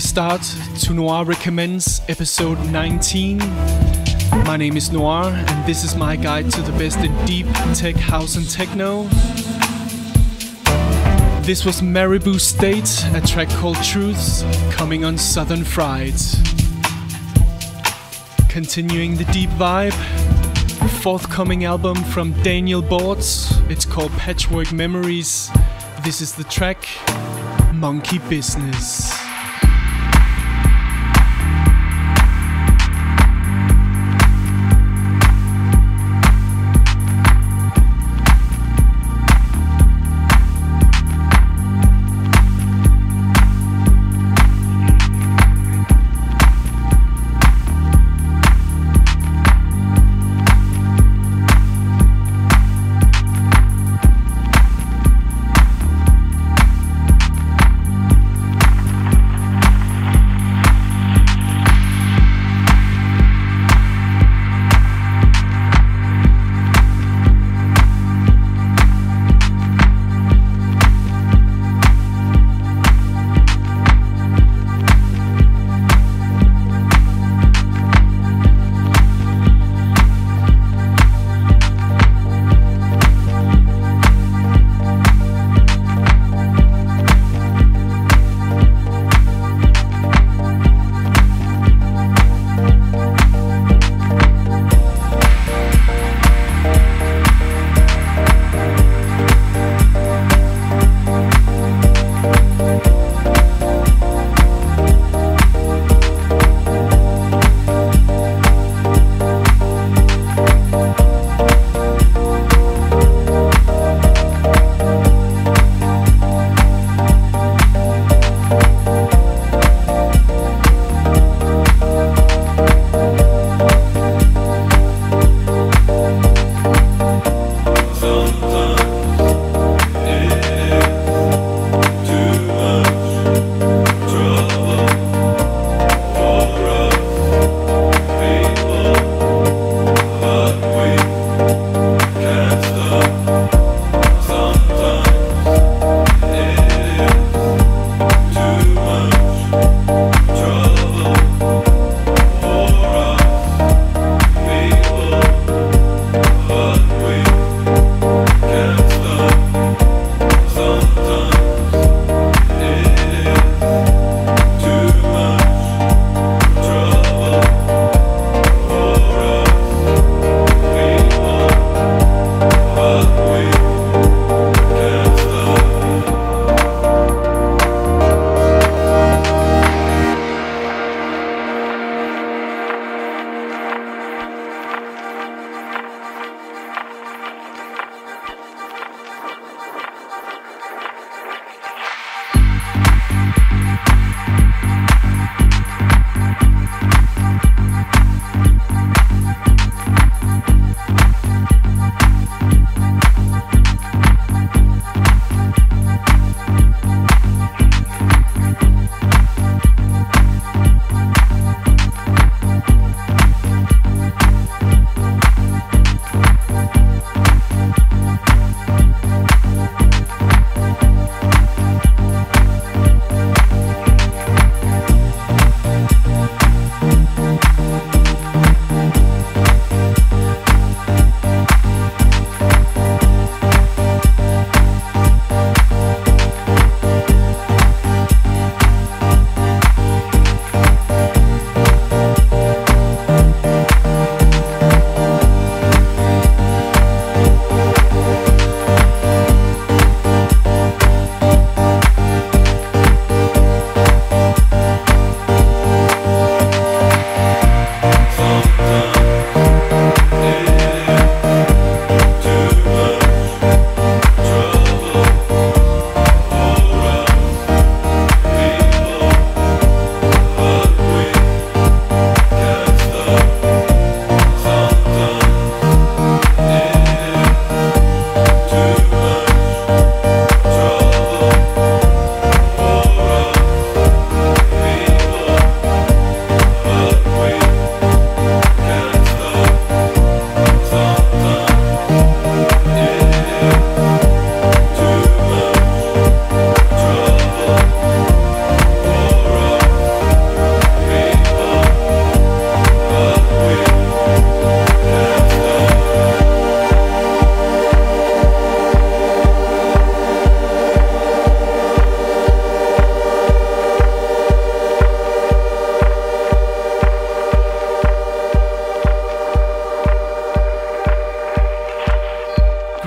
Start to Noir Recommends episode 19. My name is Noir and this is my guide to the best in deep tech, house and techno. This was Maribou State, a track called Truths, coming on Southern Fried. Continuing the deep vibe, forthcoming album from Daniel Bortz. It's called Patchwork Memories. This is the track Monkey Bizznizz.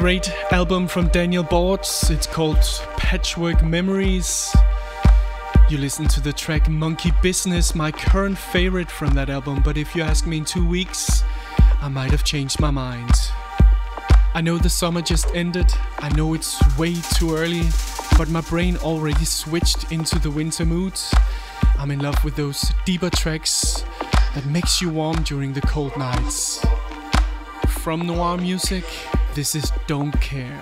great album from Daniel Bortz. It's called Patchwork Memories. You listen to the track Monkey Bizznizz, my current favorite from that album, but if you ask me in 2 weeks, I might have changed my mind. I know the summer just ended, I know it's way too early, but my brain already switched into the winter mood. I'm in love with those deeper tracks that makes you warm during the cold nights. From Noir Music, this is Don't Care.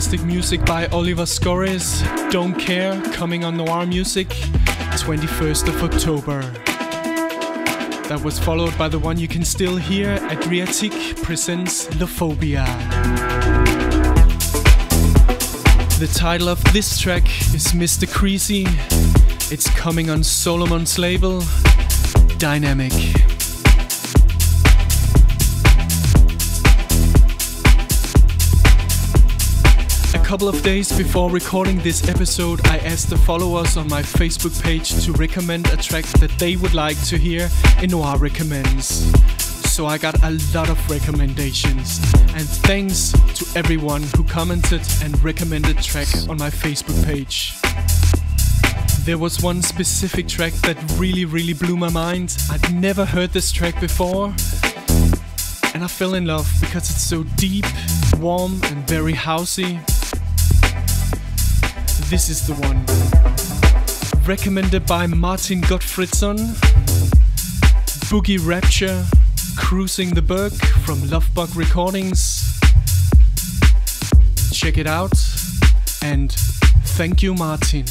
fantastic music by Oliver Schories. Don't Care, coming on Noir Music, 21st of October. That was followed by the one you can still hear, Adriatique presents Lophobia. The title of this track is Mr. Creasy. It's coming on Solomon's label, Dynamic. A couple of days before recording this episode, I asked the followers on my Facebook page to recommend a track that they would like to hear in Noir Recommends. So I got a lot of recommendations, and thanks to everyone who commented and recommended track on my Facebook page. There was one specific track that really blew my mind. I'd never heard this track before, and I fell in love because it's so deep, warm and very housey. This is the one. Recommended by Martin Gottfriedson. Boogie Rapture, Cruising the Berg from Luvbug Recordings. Check it out. And thank you, Martin.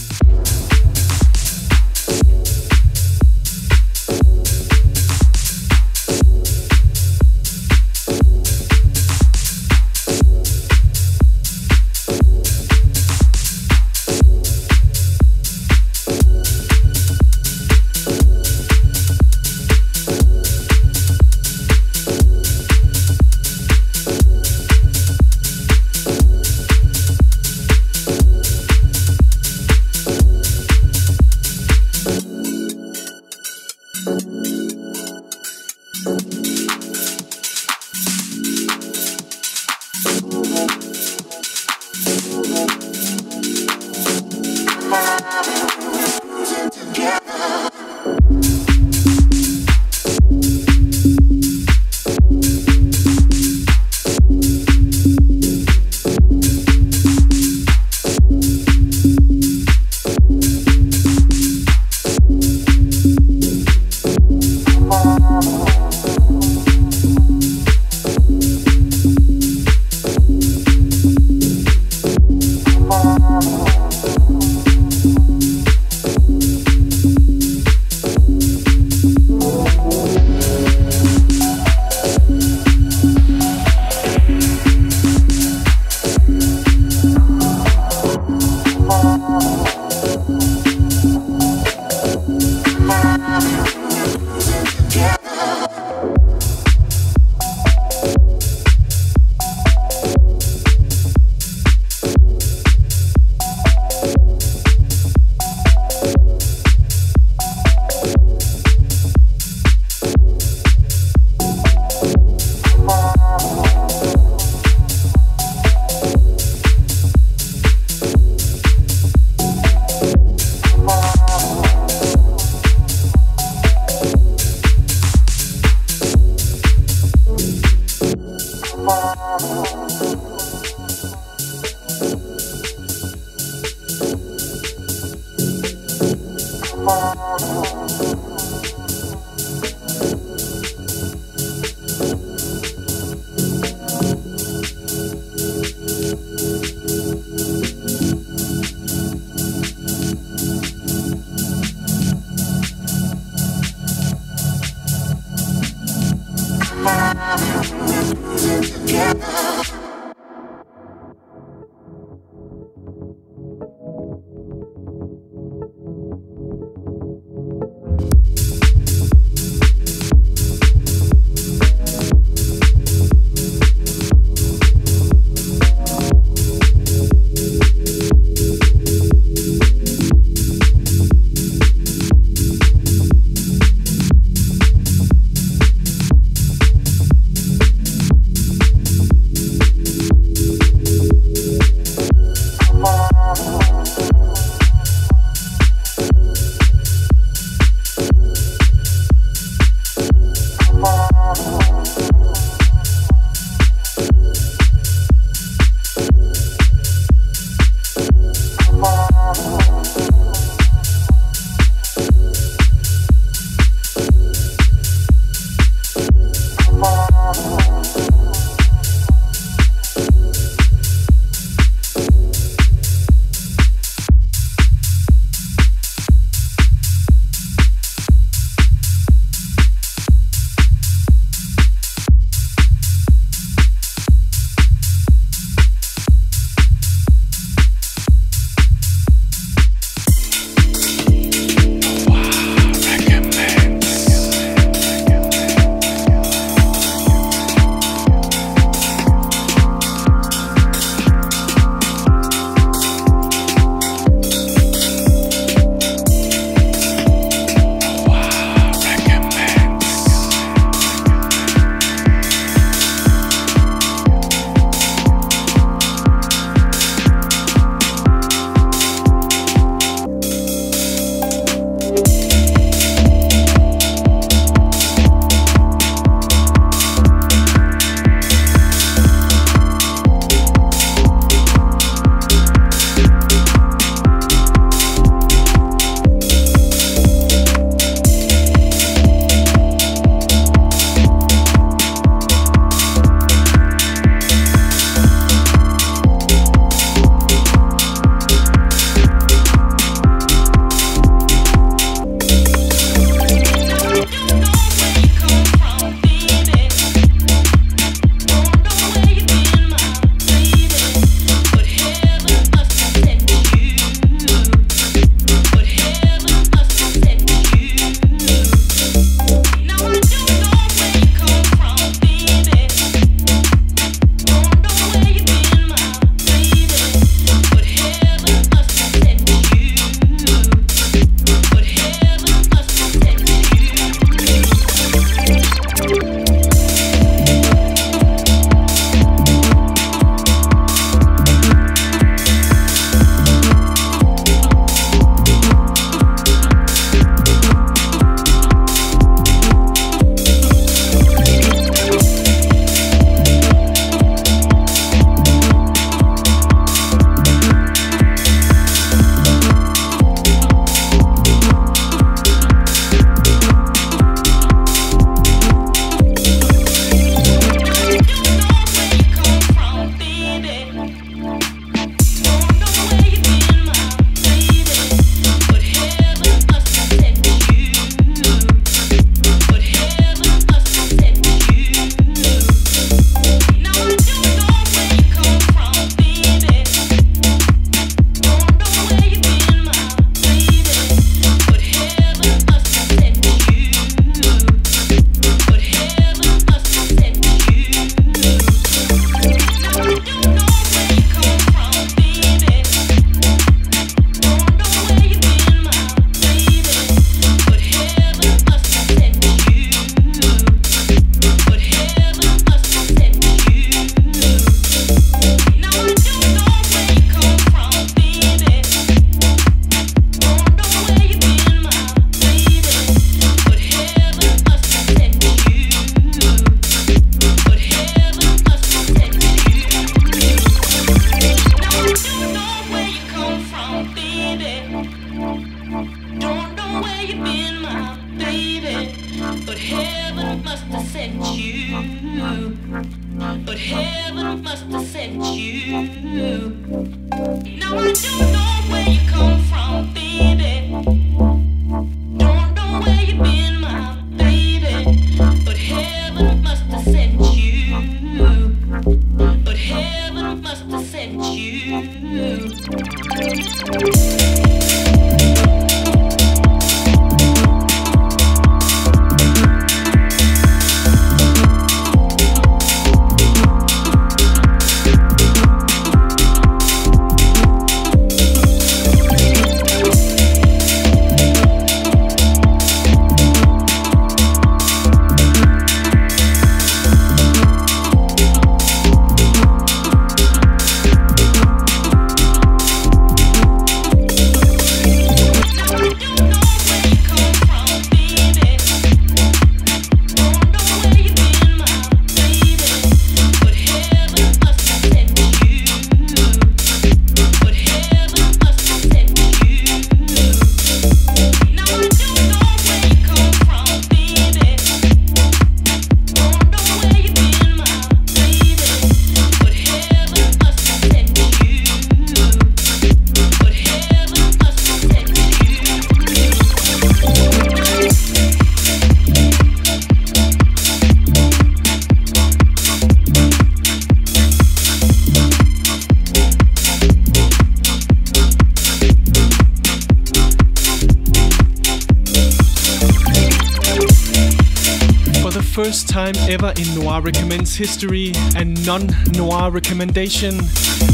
Ever in Noir Recommends history, a non-Noir recommendation.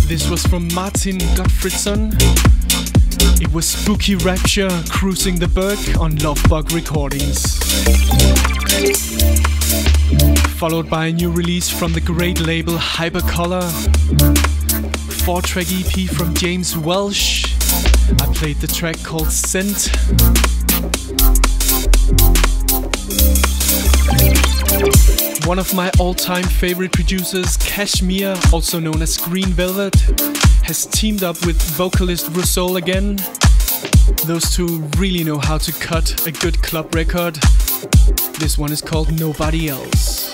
This was from Martin Gottfriedson. It was Boogie Rapture, Cruising the Berg on Luvbug Recordings. Followed by a new release from the great label Hypercolour. 4-track EP from James Welsh. I played the track called Scent. One of my all-time favorite producers, Cajmere, also known as Green Velvet, has teamed up with vocalist Russoul again. Those two really know how to cut a good club record. This one is called Nobody Else.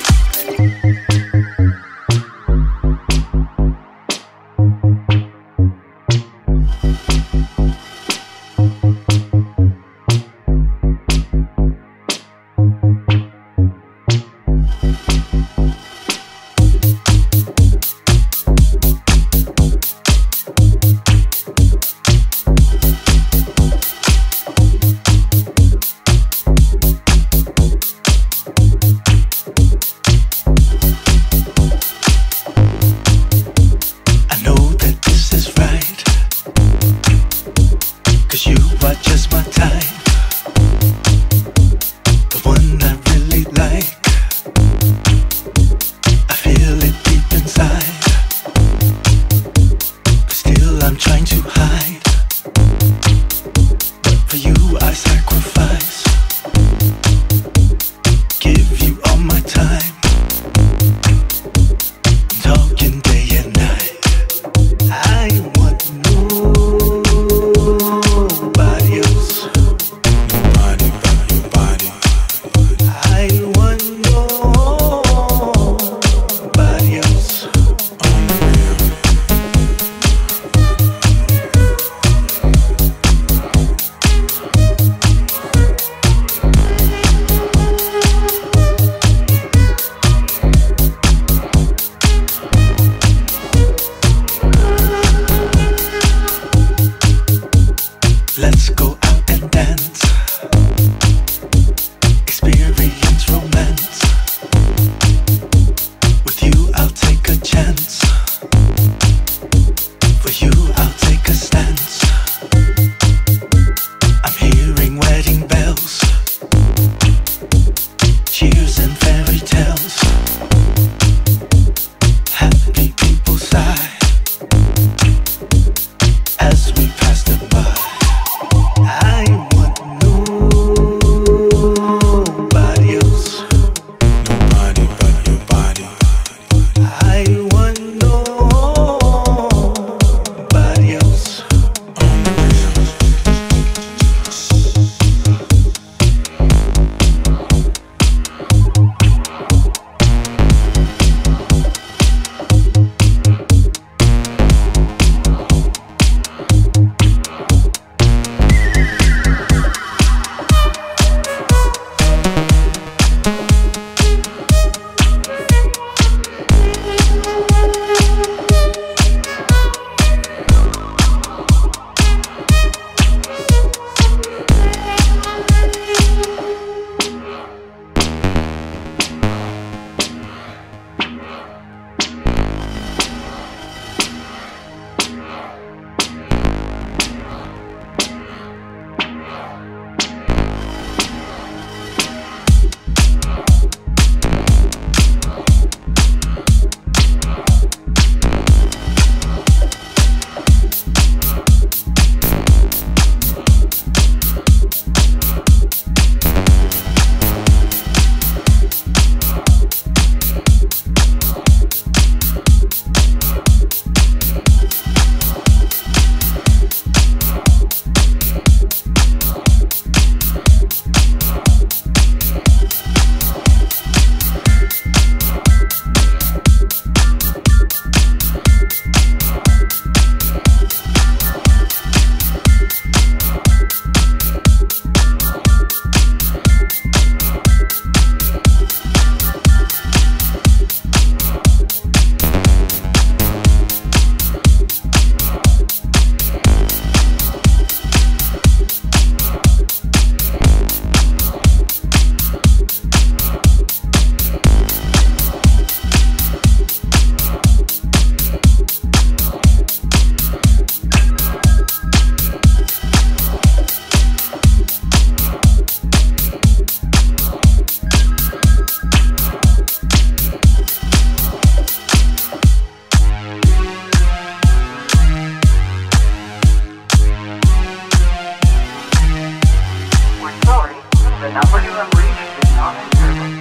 The number you have reached is not in service.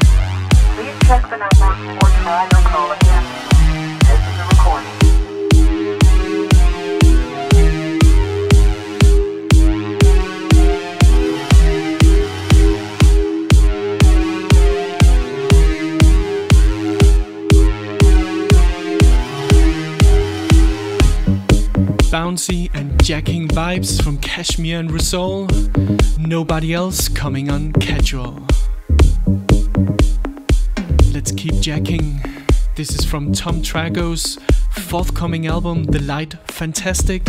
Please check the number or try your call again. This is a recording. Bouncy and jacking vibes from Cajmere and Russoul. Nobody else coming on Casual. Let's keep jacking. This is from Tom Trago's forthcoming album, The Light Fantastic.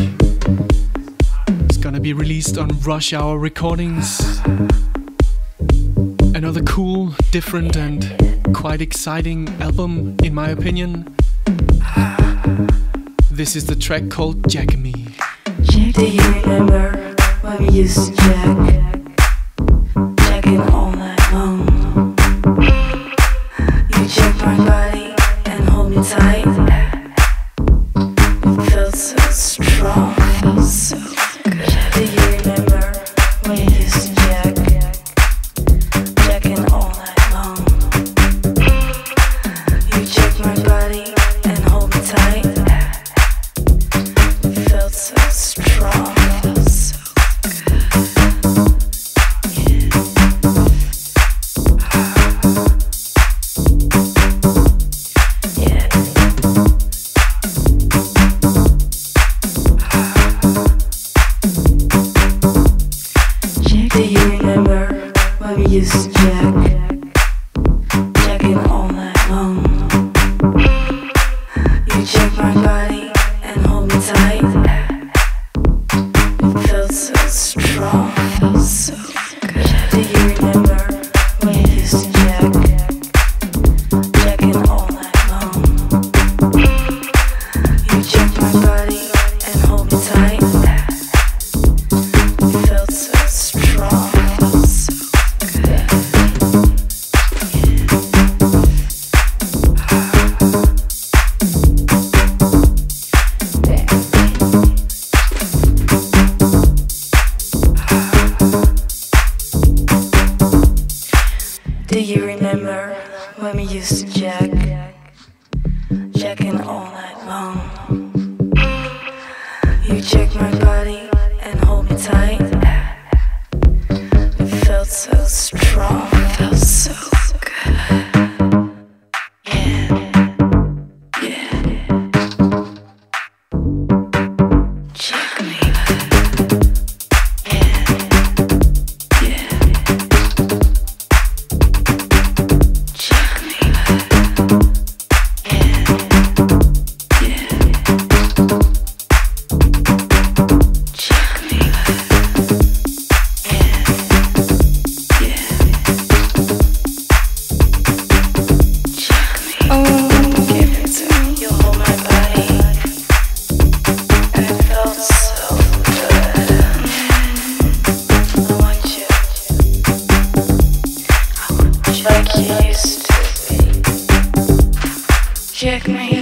It's gonna be released on Rush Hour Recordings. Another cool, different and quite exciting album, in my opinion. This is the track called Jack Me. Do you remember when we used to jack? Jacking all night long. You jack my body and hold me tight. It felt so strong, so good. Do you remember when we used to jack? Jacking all night long. You jack my body and hold me tight. So strong. Check me all.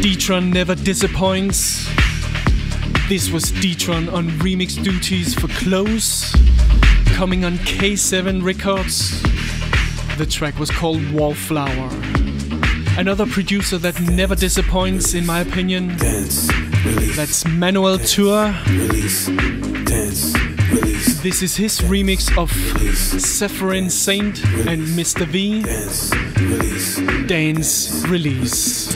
Deetron never disappoints. This was Deetron on remix duties for Close, coming on K7 Records. The track was called Wallflower. Another producer that never disappoints, in my opinion. That's Manuel Tur. This is his remix of Zepherin Saint and Mr. V. Dance Release.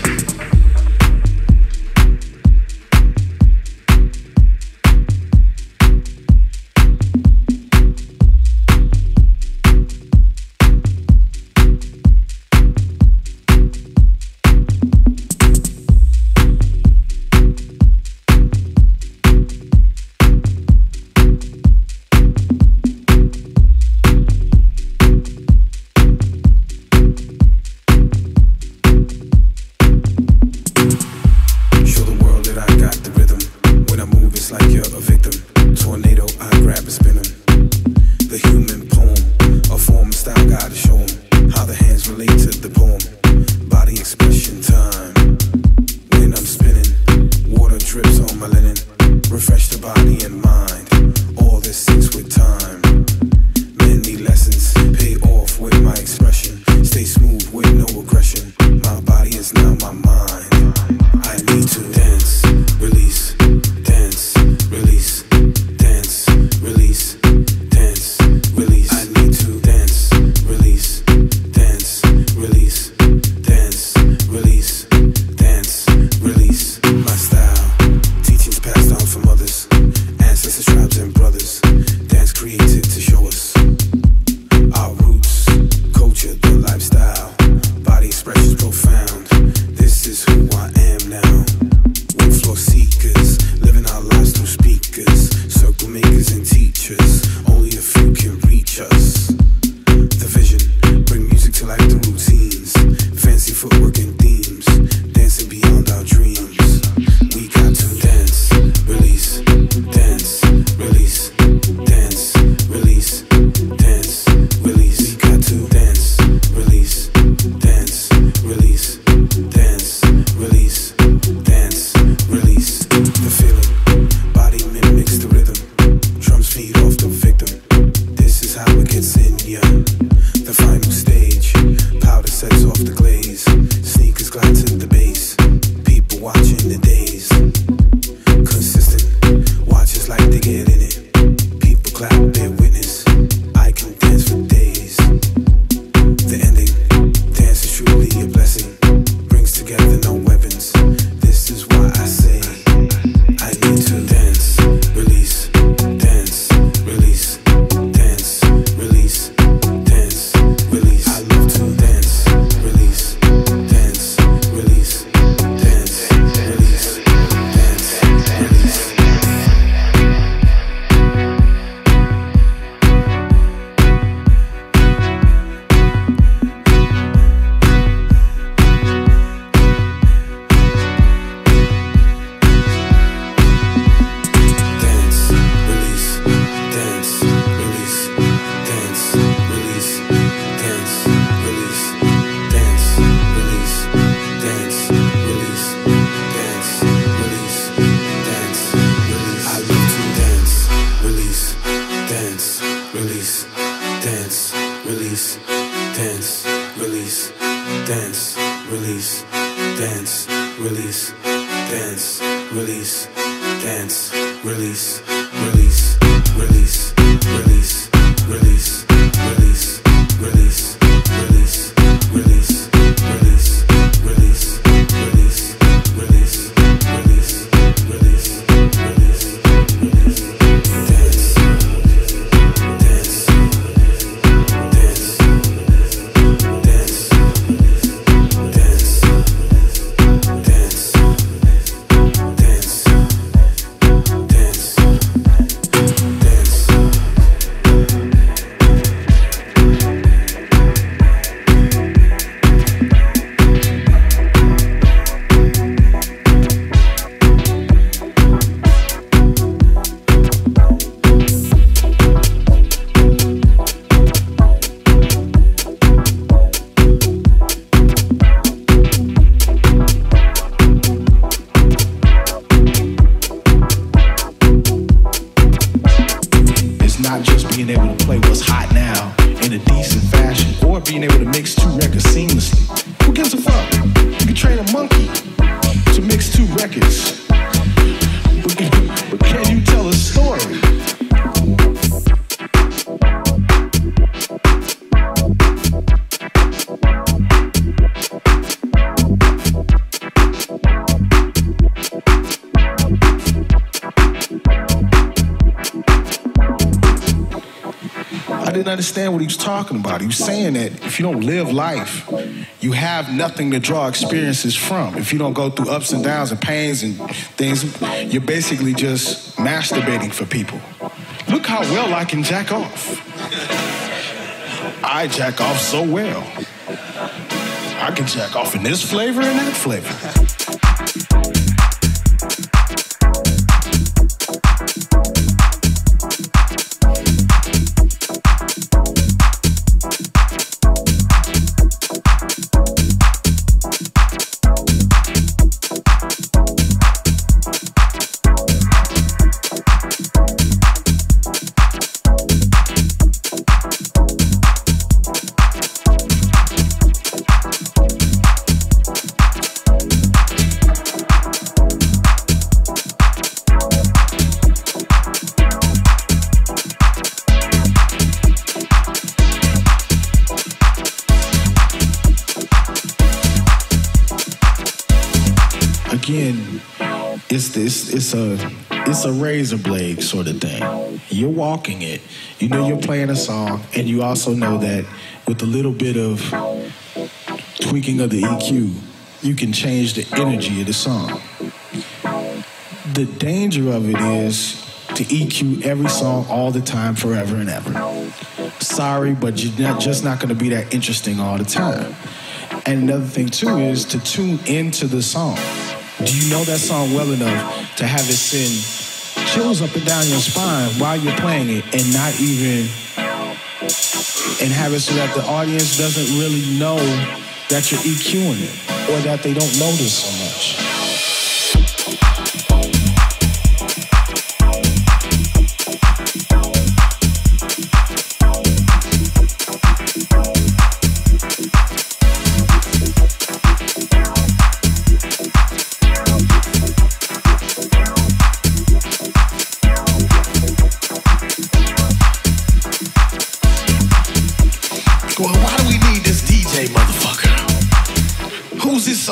my linen, refresh the body and mind. All this sticks with time. Many lessons pay off with my expression. Stay smooth with no aggression. My body is now my mind. I need to dance, release, dance, release, dance, release, dance, release. I need to dance, release, dance, release, dance, release, dance, release. My style, teachings passed down from others, ancestors, tribes and brothers. Dance created to show us our roots, culture, the lifestyle. Body expressions profound. This is who I am now. Wood floor seekers, living our lives through speakers. Circle makers and teachers, only a few can reach us. The vision, bring music to life through routines. Fancy footwork and themes, dancing beyond our dreams. We got to dance, release, dance, release, dance, release, dance, release. We got to dance, release, dance, release, dance, release, dance, release. The feeling, body mimics the rhythm, drums feed off the victim. This is how it gets in ya. The final stage, powder sets off the glaze. Sneakers glide to the bass, people watching the days. Consistent, watches like they get in it. People clap their witness, I can dance for days. The ending, dance is truly a blessing. Brings together no weapons. This is why I say I need to dance, release, dance, release, dance, release, dance, release. I love to dance, release, dance, release, dance, release, dance, release. Dance, release, dance, release, dance, release, dance, release, dance, release, dance, release, dance, release, dance, release. I love to dance, release, dance, release, dance, release, dance, release, dance, release, dance, release, dance, release, dance, release, release, release, release, release, release, release, release, release, release, release, release, release, release, release, release, release. Dance, dance, dance, dance, dance, dance, dance, dance, dance. It's not just being able to play what's hot now in a decent fashion or being able to mix two records seamlessly. Who gives a fuck? You can train a monkey to mix two records. But can you tell a story? I didn't understand what he was talking about. He was saying that if you don't live life, you have nothing to draw experiences from. If you don't go through ups and downs and pains and things, you're basically just masturbating for people. Look how well I can jack off. I jack off so well. I can jack off in this flavor and that flavor. it's a razor blade sort of thing. You're walking it. You know you're playing a song, and you also know that with a little bit of tweaking of the EQ, you can change the energy of the song. The danger of it is to EQ every song all the time, forever and ever. Sorry, but you're just not going to be that interesting all the time. And another thing, too, is to tune into the song. Do you know that song well enough to have it send chills up and down your spine while you're playing it and not even... and have it so that the audience doesn't really know that you're EQing it or that they don't notice so much?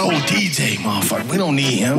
Old DJ motherfucker, we don't need him.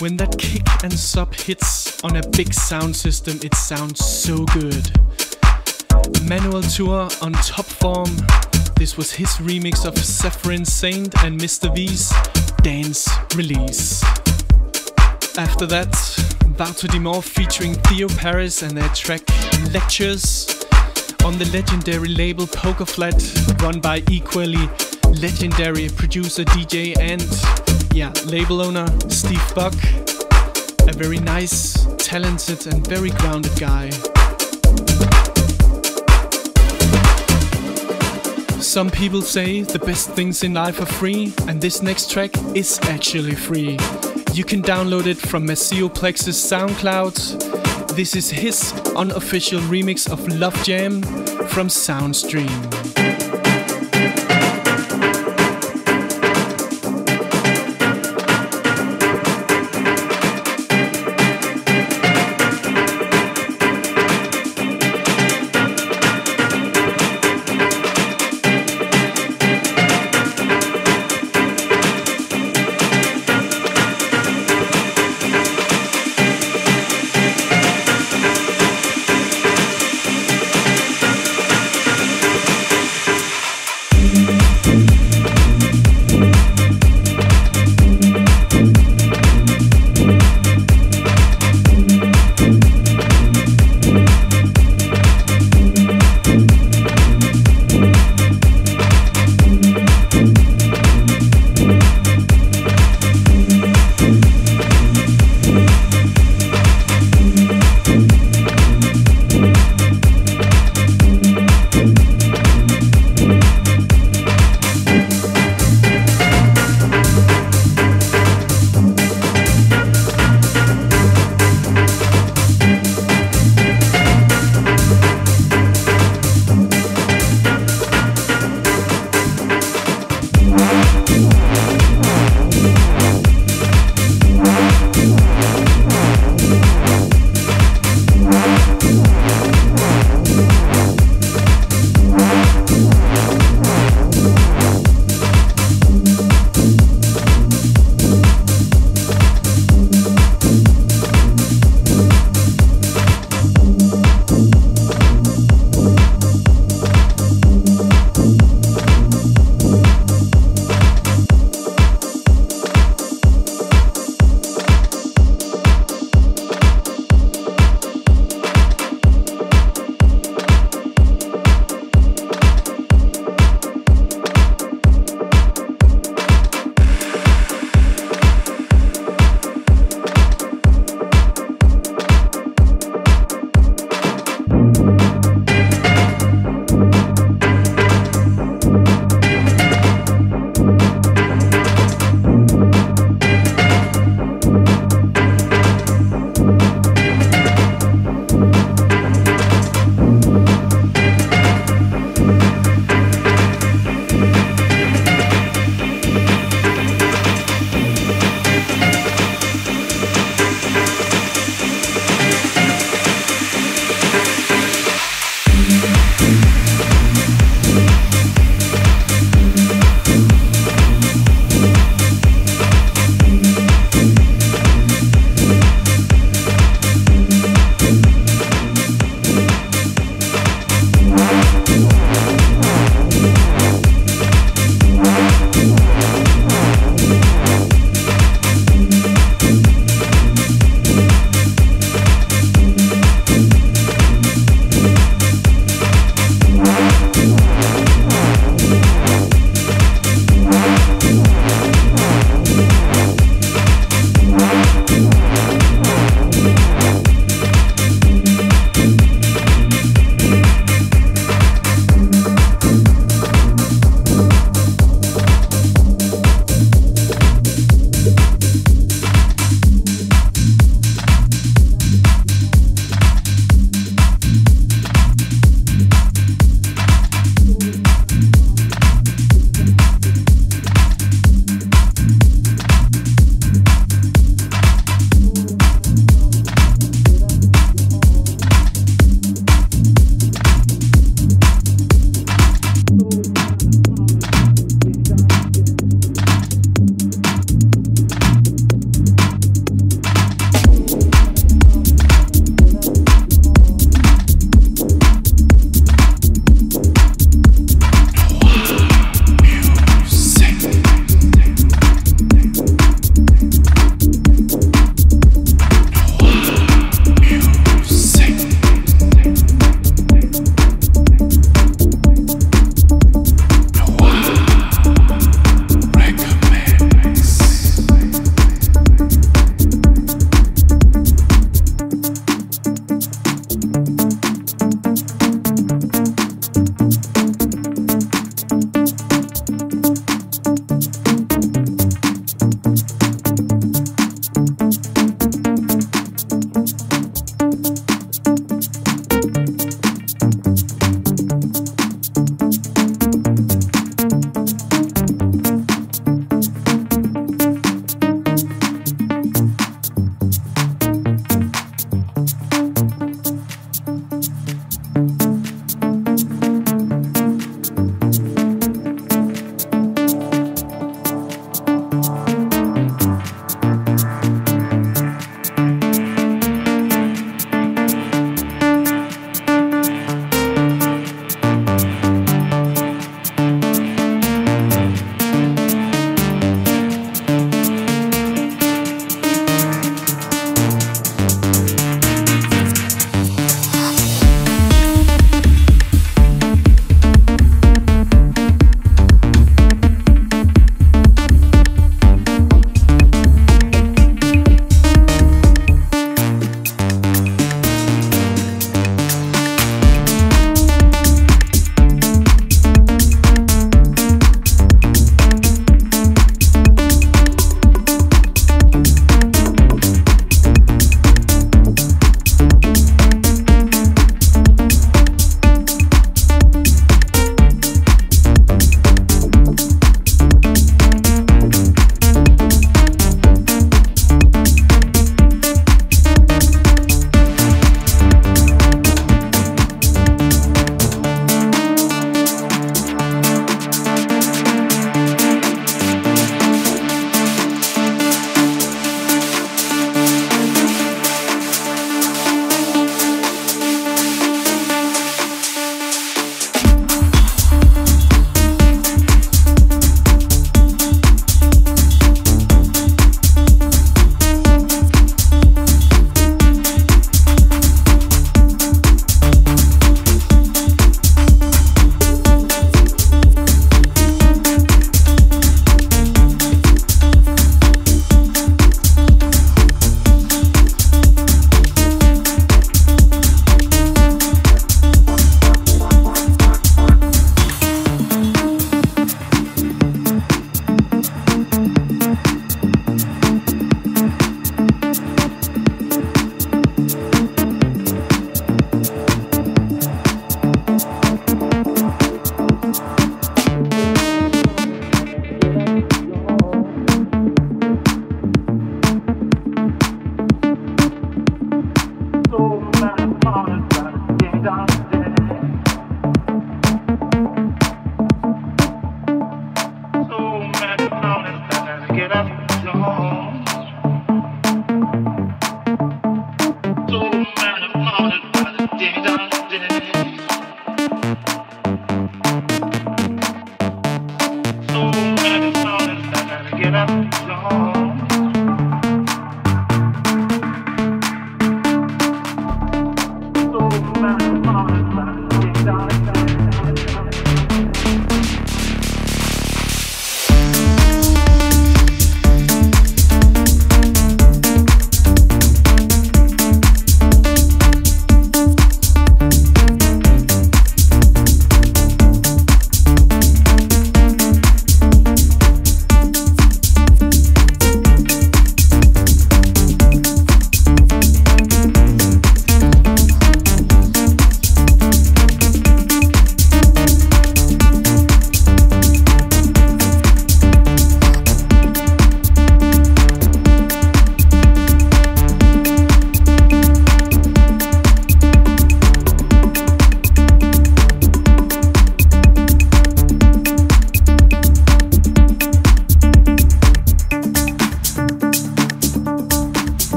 When that kick and sub hits on a big sound system, it sounds so good. Manuel Tur on top form. This was his remix of Zepherin Saint and Mr. V's Dance Release. After that, Wouter de Moor featuring Theo Paris and their track Lectures on the legendary label Poker Flat, run by equally legendary producer, DJ and label owner Steve Buck, a very nice, talented and very grounded guy. Some people say the best things in life are free, and this next track is actually free. You can download it from Maceo Plex's SoundCloud. This is his unofficial remix of Love Jam from Soundstream.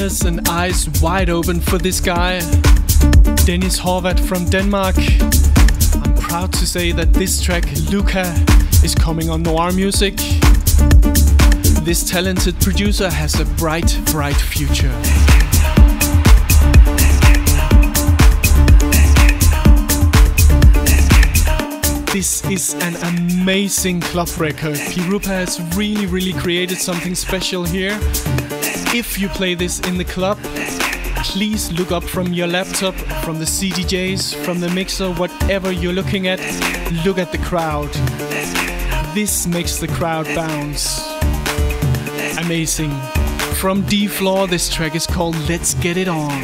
ears and eyes wide open for this guy, Dennis Horvath from Denmark. I'm proud to say that this track, Luca, is coming on Noir Music. This talented producer has a bright, bright future. This is an amazing club record. Pirupa has really created something special here. If you play this in the club, please look up from your laptop, from the CDJs, from the mixer, whatever you're looking at, look at the crowd. This makes the crowd bounce. Amazing. From D-Floor, this track is called Let's Get It On.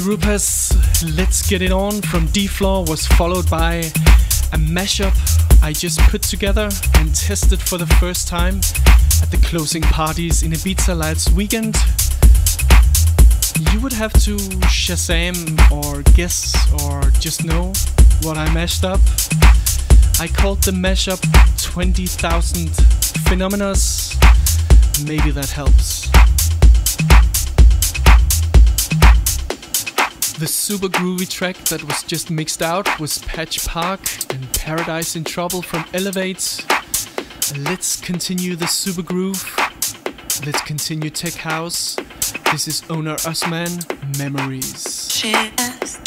Andy Rupert's Let's Get It On from D-Floor was followed by a mashup I just put together and tested for the first time at the closing parties in Ibiza last weekend. You would have to Shazam or guess or just know what I mashed up. I called the mashup 20,000 Phenomenas. Maybe that helps. The super groovy track that was just mixed out was Patch Park and Paradise in Trouble from Elevate. Let's continue the super groove. Let's continue Tech House. This is Onur Özman, Memories. She is.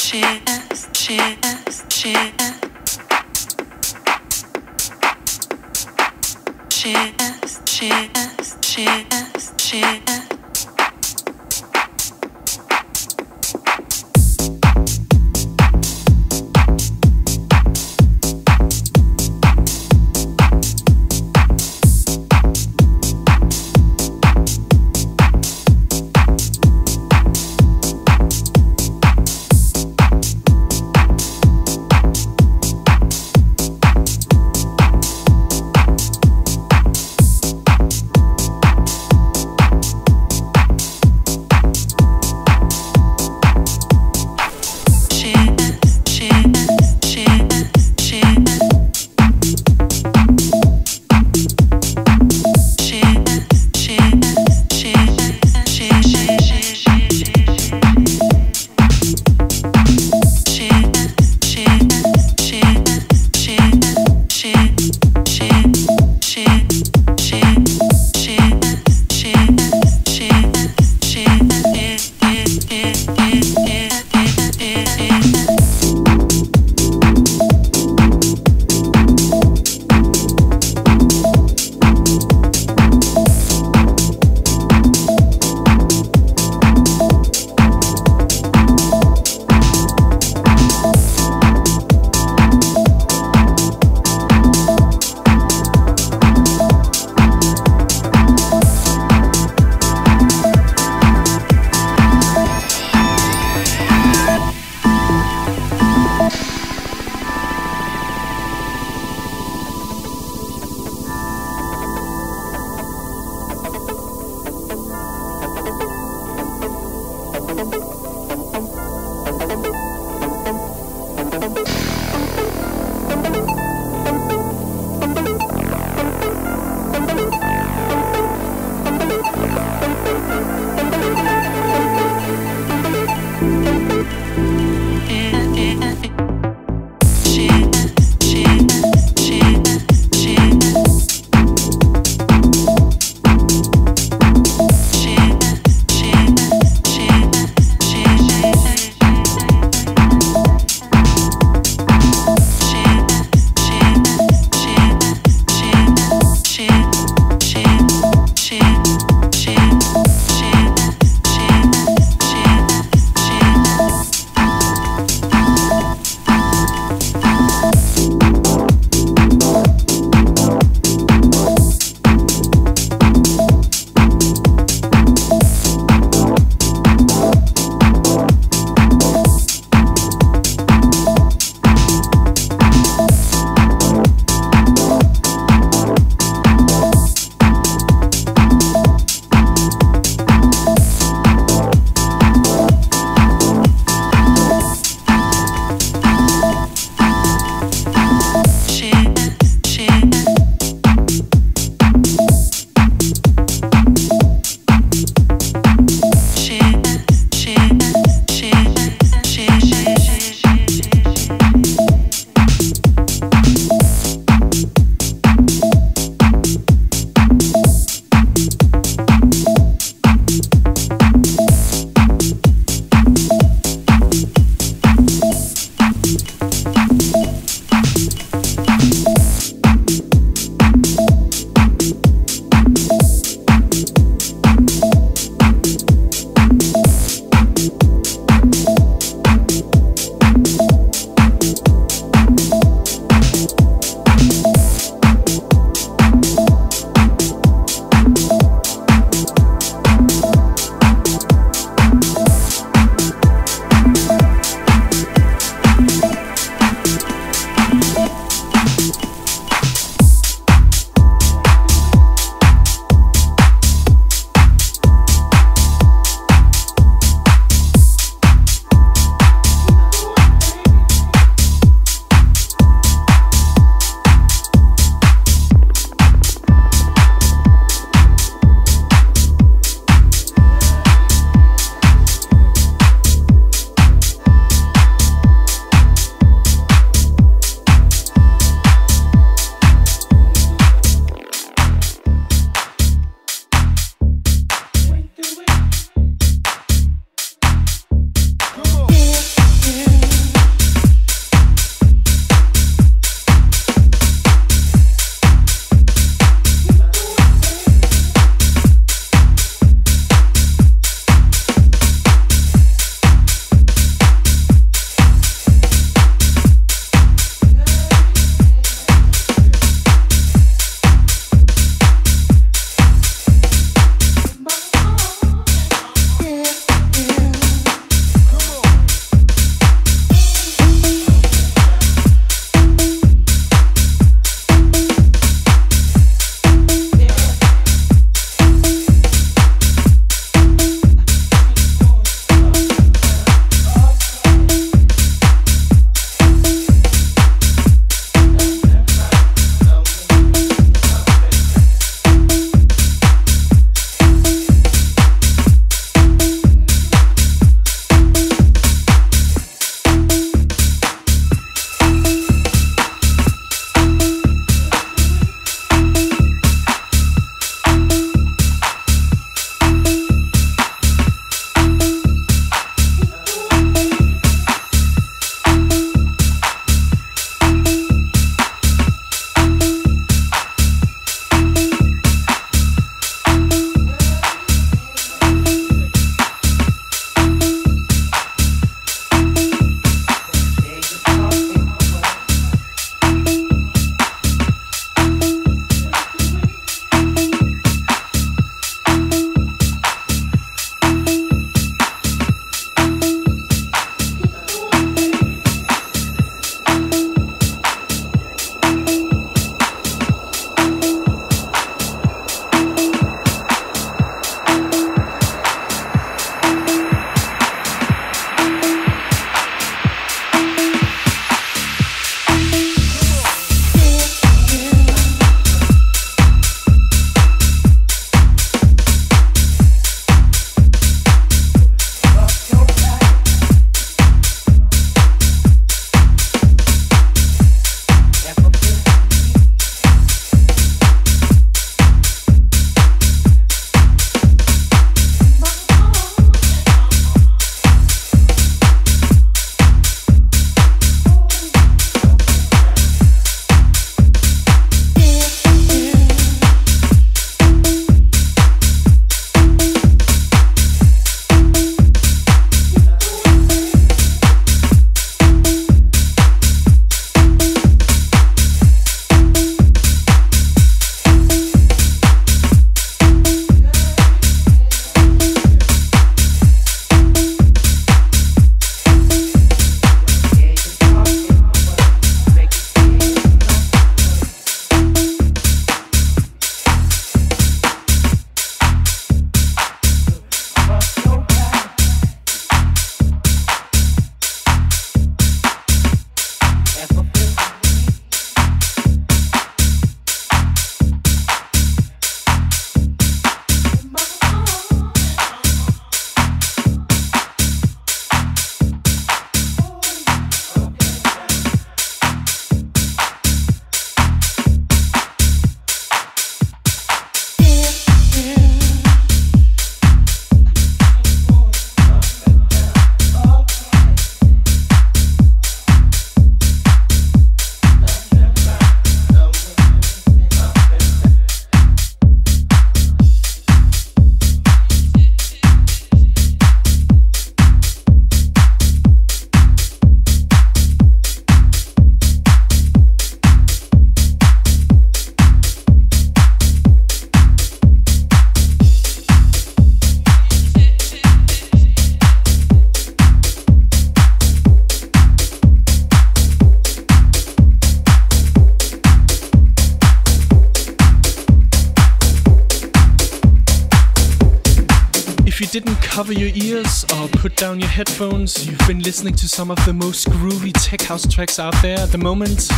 didn't cover your ears or put down your headphones, you've been listening to some of the most groovy tech house tracks out there at the moment.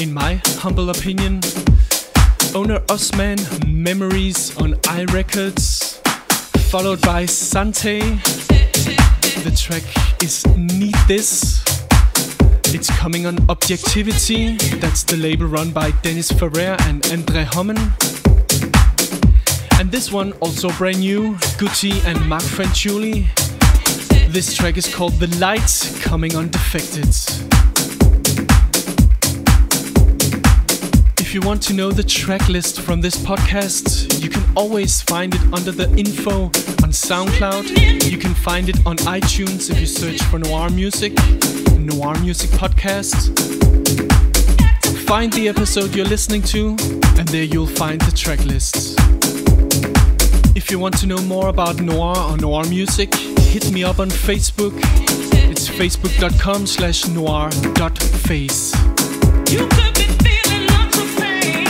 In my humble opinion, Onur Özman, Memories on iRecords, followed by Sante. The track is Need This. It's coming on Objectivity, that's the label run by Dennis Ferrer and André Hommen. And this one, also brand new, Gucci and Mark Franchuli. This track is called The Light, coming on Defected. If you want to know the track list from this podcast, you can always find it under the info on SoundCloud. You can find it on iTunes if you search for Noir Music, Noir Music Podcast. Find the episode you're listening to, and there you'll find the track lists. If you want to know more about Noir or Noir Music, hit me up on Facebook. It's facebook.com/noir.face. You could be feeling lots of pain.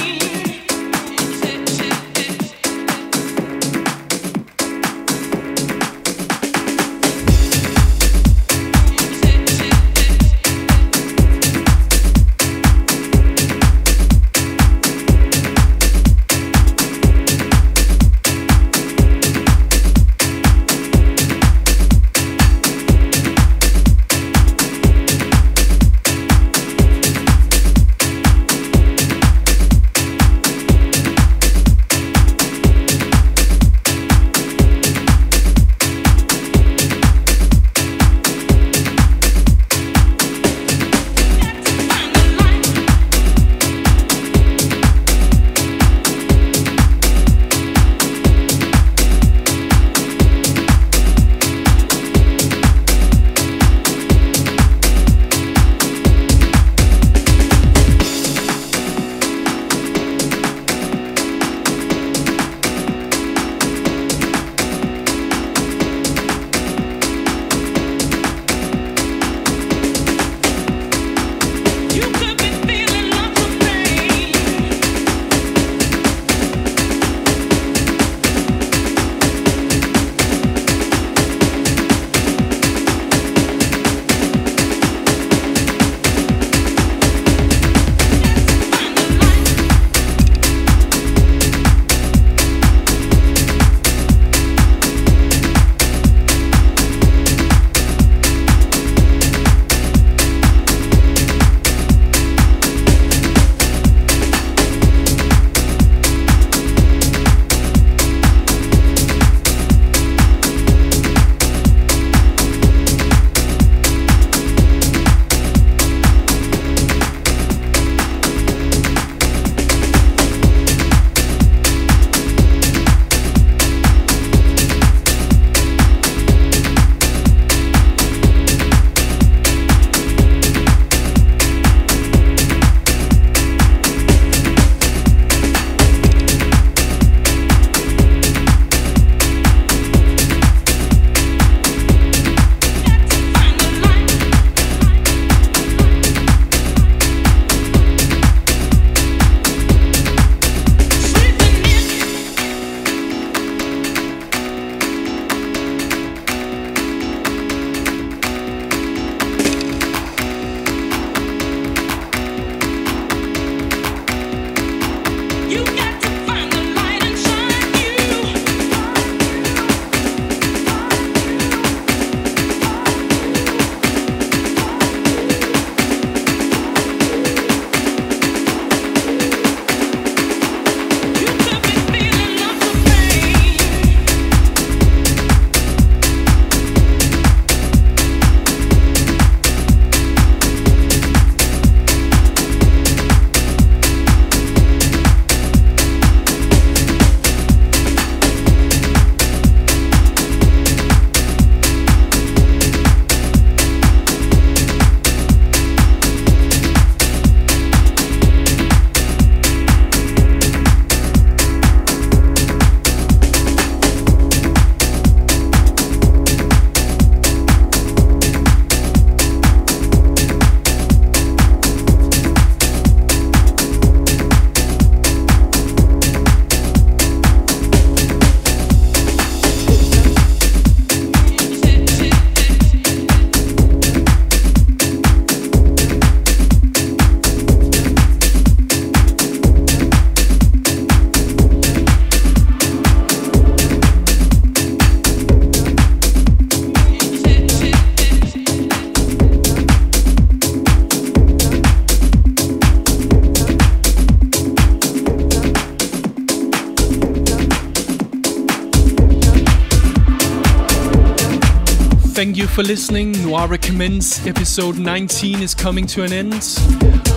Thank you for listening. Noir Recommends episode 19 is coming to an end.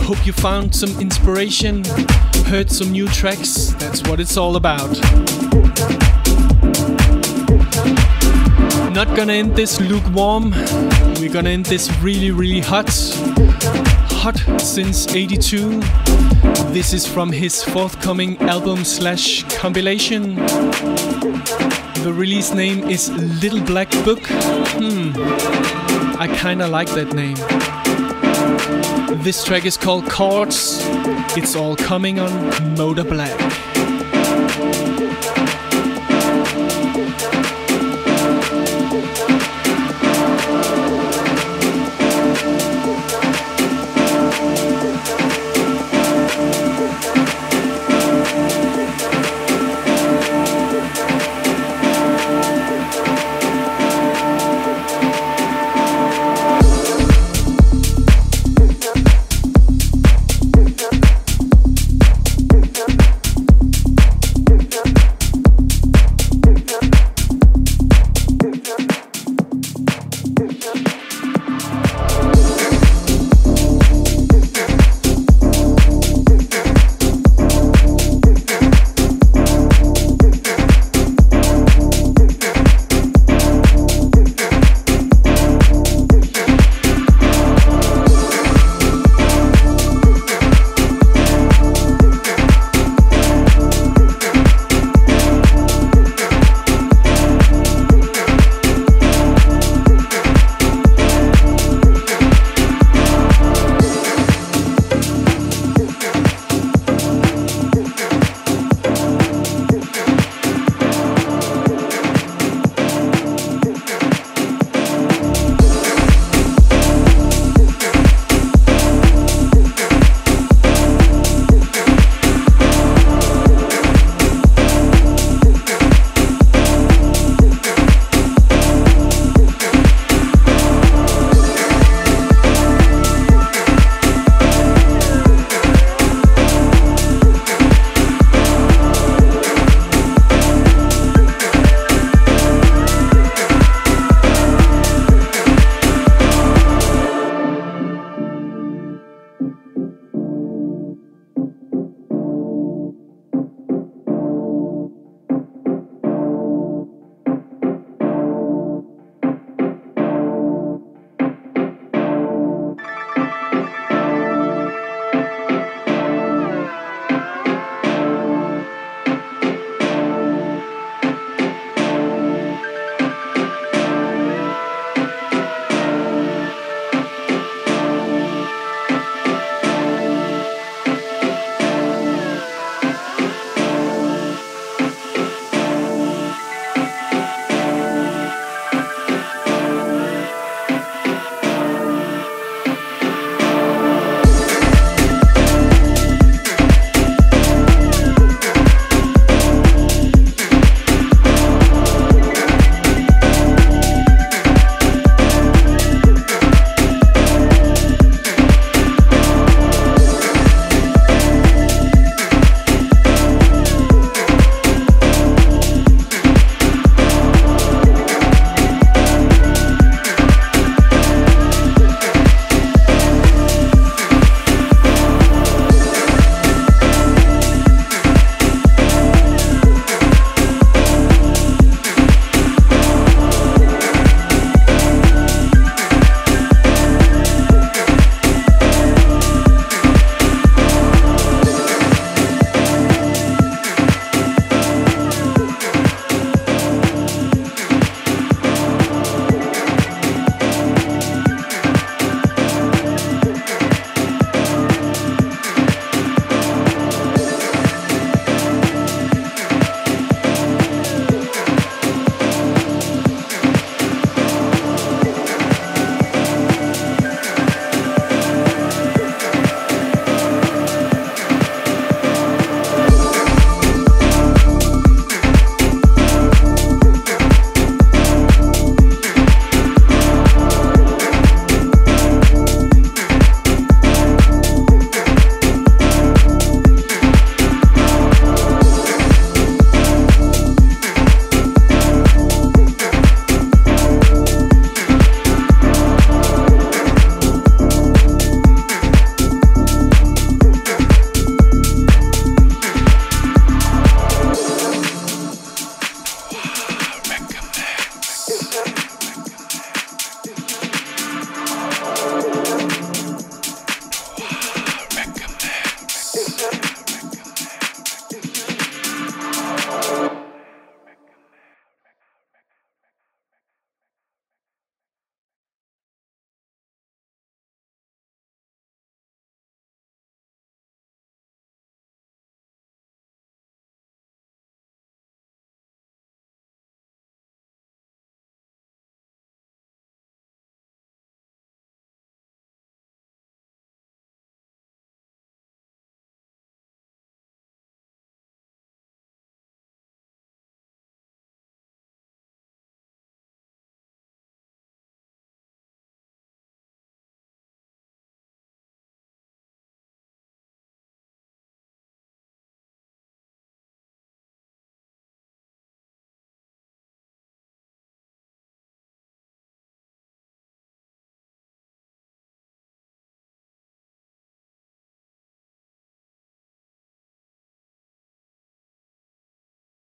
Hope you found some inspiration, heard some new tracks. That's what it's all about. Not gonna end this lukewarm. We're gonna end this really, really hot. Hot since '82. This is from his forthcoming album / compilation. The release name is Little Black Book. I kinda like that name. This track is called Chords. It's all coming on Motor Black.